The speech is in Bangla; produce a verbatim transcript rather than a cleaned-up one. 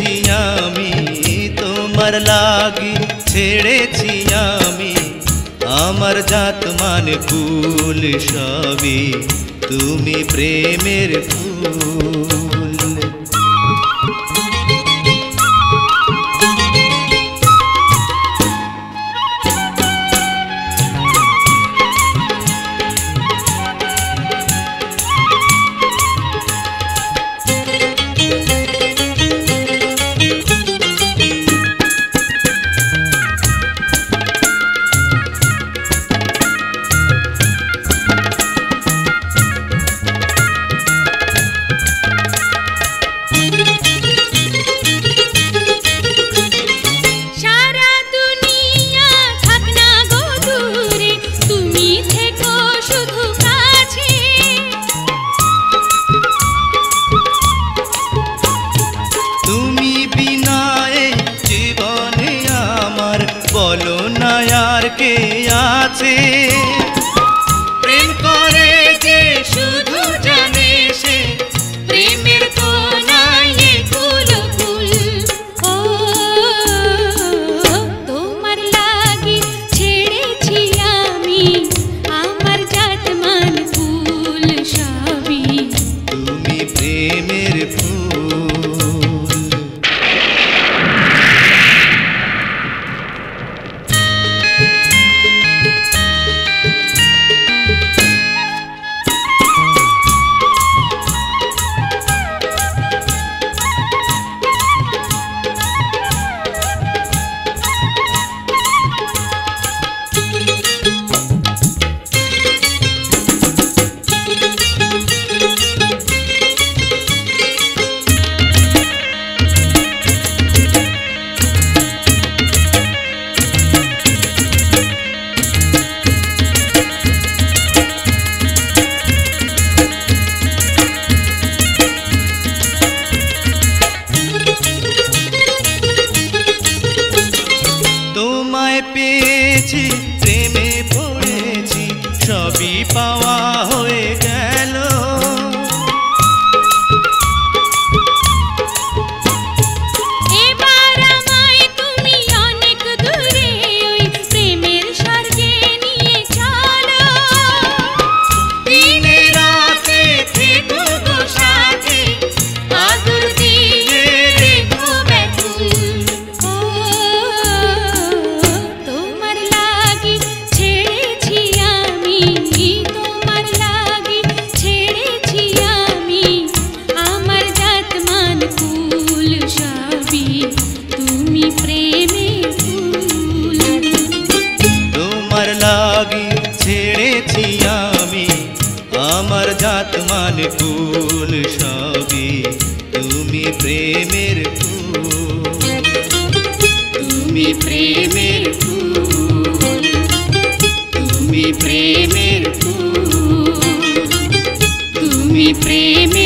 ছেড়েছি আমি তোমার লাগি ছেড়েছি আমি আমার জাত মান কুল সবই তুমি প্রেমের ফুল। प्रेमी